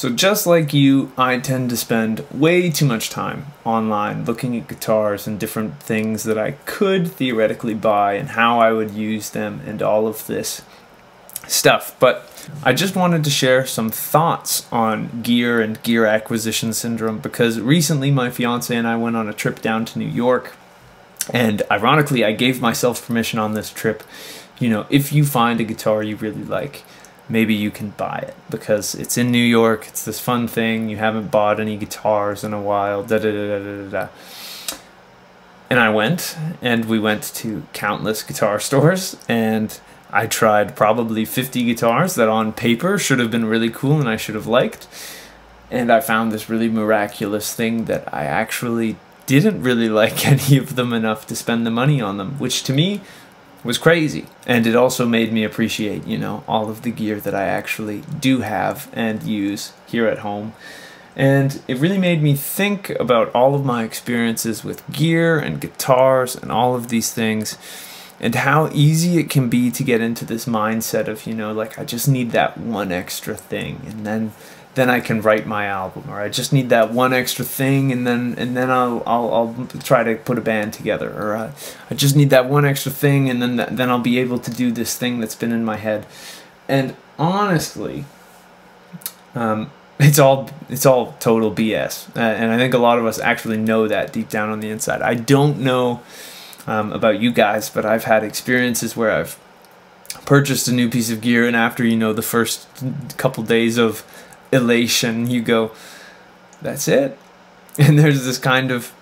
So just like you, I tend to spend way too much time online looking at guitars and different things that I could theoretically buy and how I would use them and all of this stuff. But I just wanted to share some thoughts on gear and gear acquisition syndrome, because recently my fiance and I went on a trip down to New York, and ironically I gave myself permission on this trip, you know, if you find a guitar you really like, maybe you can buy it because it's in New York, it's this fun thing, you haven't bought any guitars in a while, And I went, and we went to countless guitar stores, and I tried probably 50 guitars that on paper should have been really cool and I should have liked, and I found this really miraculous thing that I actually didn't really like any of them enough to spend the money on them, which to me was crazy. And it also made me appreciate, you know, all of the gear that I actually do have and use here at home. And it really made me think about all of my experiences with gear and guitars and all of these things, and how easy it can be to get into this mindset of, you know, like, I just need that one extra thing, and then I can write my album, or I just need that one extra thing, and then I'll try to put a band together, or I just need that one extra thing, and then I'll be able to do this thing that's been in my head. And honestly, it's all total BS, and I think a lot of us actually know that deep down on the inside. I don't know about you guys, but I've had experiences where I've purchased a new piece of gear, and after, you know, the first couple days of elation, you go, that's it. And there's this kind of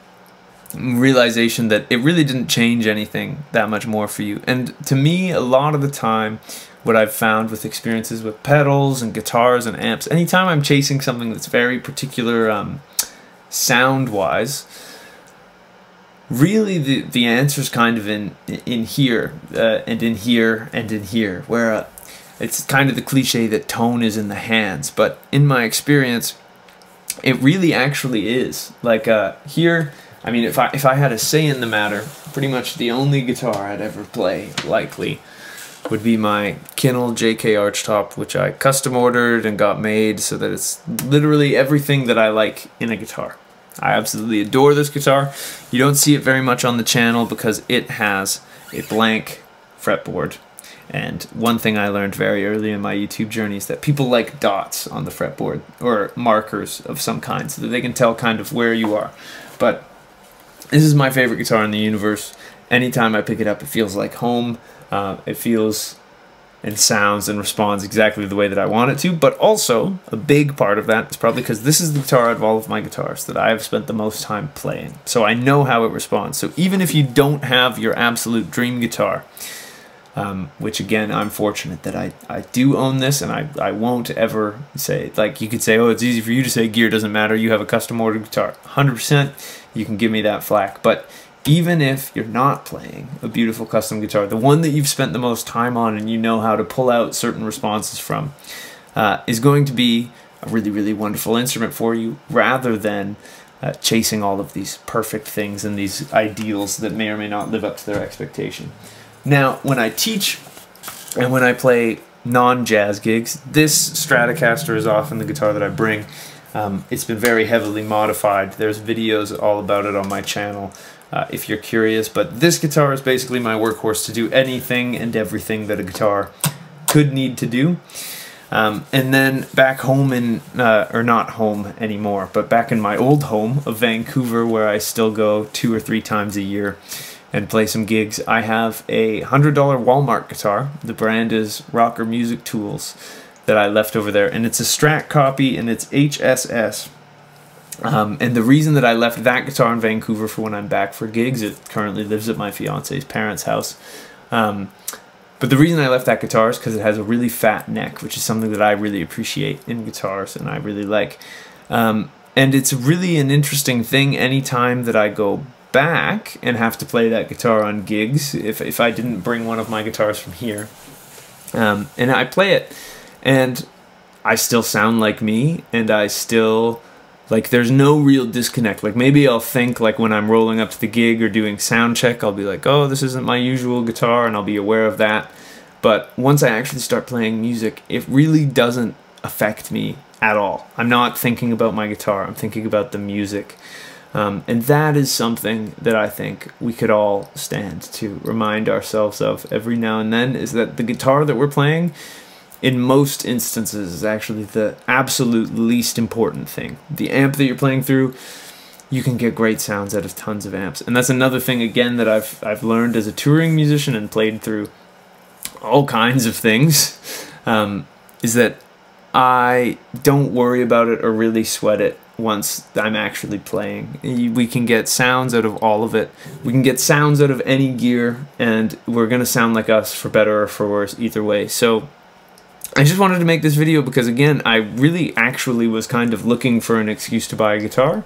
realization that it really didn't change anything that much more for you. And to me, a lot of the time, what I've found with experiences with pedals and guitars and amps, anytime I'm chasing something that's very particular sound-wise, really the answer's kind of in here, and in here, and in here, where it's kind of the cliche that tone is in the hands, but in my experience, it really actually is. Like here, I mean, if I had a say in the matter, pretty much the only guitar I'd ever play, likely, would be my Kinnell JK Archtop, which I custom ordered and got made so that it's literally everything that I like in a guitar. I absolutely adore this guitar. You don't see it very much on the channel because it has a blank fretboard. And one thing I learned very early in my YouTube journey is that people like dots on the fretboard, or markers of some kind, so that they can tell kind of where you are. But this is my favorite guitar in the universe. Anytime I pick it up, it feels like home. It feels and sounds and responds exactly the way that I want it to. But also, a big part of that is probably because this is the guitar out of all of my guitars that I have spent the most time playing. So I know how it responds. So even if you don't have your absolute dream guitar, which again, I'm fortunate that I do own this, and I won't ever say, like, you could say, oh, it's easy for you to say gear doesn't matter, you have a custom ordered guitar. 100%, you can give me that flack. But even if you're not playing a beautiful custom guitar, the one that you've spent the most time on and you know how to pull out certain responses from, is going to be a really, really wonderful instrument for you, rather than chasing all of these perfect things and these ideals that may or may not live up to their expectation. Now, when I teach and when I play non-jazz gigs, this Stratocaster is often the guitar that I bring. It's been very heavily modified. There's videos all about it on my channel if you're curious. But this guitar is basically my workhorse to do anything and everything that a guitar could need to do. And then back home in, or not home anymore, but back in my old home of Vancouver, where I still go 2 or 3 times a year and play some gigs, I have a $100 Walmart guitar. The brand is Rocker Music Tools, that I left over there, and it's a Strat copy, and it's HSS. And the reason that I left that guitar in Vancouver for when I'm back for gigs, it currently lives at my fiance's parents' house, but the reason I left that guitar is because it has a really fat neck, which is something that I really appreciate in guitars and I really like. And it's really an interesting thing anytime that I go back and have to play that guitar on gigs, if I didn't bring one of my guitars from here, and I play it, and I still sound like me, and I still, like, there's no real disconnect. Like, maybe I'll think, like, when I'm rolling up to the gig or doing sound check, I'll be like, oh, this isn't my usual guitar, and I'll be aware of that. But once I actually start playing music, it really doesn't affect me at all. I'm not thinking about my guitar, I'm thinking about the music. And that is something that I think we could all stand to remind ourselves of every now and then, is that the guitar that we're playing in most instances is actually the absolute least important thing. The amp that you're playing through, you can get great sounds out of tons of amps. And that's another thing, again, that I've learned as a touring musician and played through all kinds of things, is that I don't worry about it or really sweat it once I'm actually playing. We can get sounds out of all of it. We can get sounds out of any gear, and we're gonna sound like us, for better or for worse, either way. So I just wanted to make this video because, again, I really actually was kind of looking for an excuse to buy a guitar,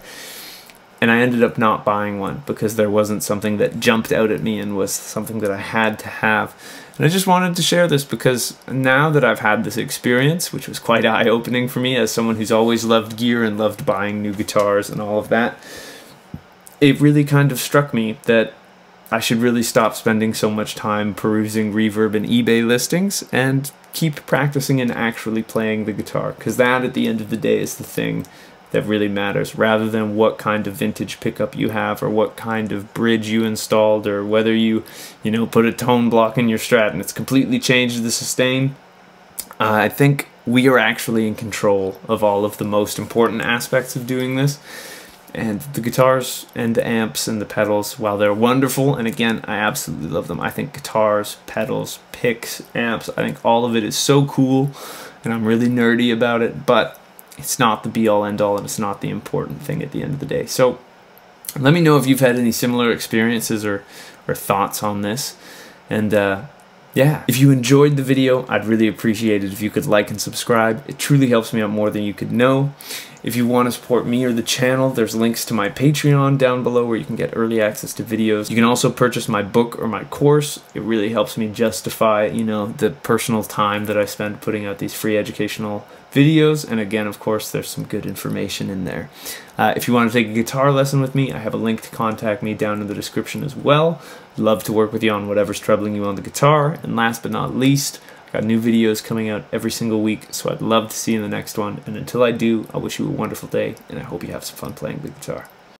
and I ended up not buying one because there wasn't something that jumped out at me and was something that I had to have. And I just wanted to share this because now that I've had this experience, which was quite eye-opening for me as someone who's always loved gear and loved buying new guitars and all of that, it really kind of struck me that I should really stop spending so much time perusing Reverb and eBay listings and keep practicing and actually playing the guitar, because that, at the end of the day, is the thing that really matters, rather than what kind of vintage pickup you have or what kind of bridge you installed or whether you put a tone block in your Strat and it's completely changed the sustain. I think we are actually in control of all of the most important aspects of doing this, and the guitars and the amps and the pedals, while they're wonderful, and again, I absolutely love them, I think guitars, pedals, picks, amps, I think all of it is so cool, and I'm really nerdy about it, but it's not the be-all, end-all, and it's not the important thing at the end of the day. So let me know if you've had any similar experiences or thoughts on this. And yeah, if you enjoyed the video, I'd really appreciate it if you could like and subscribe. It truly helps me out more than you could know. If you want to support me or the channel, there's links to my Patreon down below where you can get early access to videos. You can also purchase my book or my course. It really helps me justify, the personal time that I spend putting out these free educational videos. And again, of course, there's some good information in there. If you want to take a guitar lesson with me, I have a link to contact me down in the description as well. I'd love to work with you on whatever's troubling you on the guitar. And last but not least, got new videos coming out every single week, so I'd love to see you in the next one. And until I do, I wish you a wonderful day, and I hope you have some fun playing the guitar.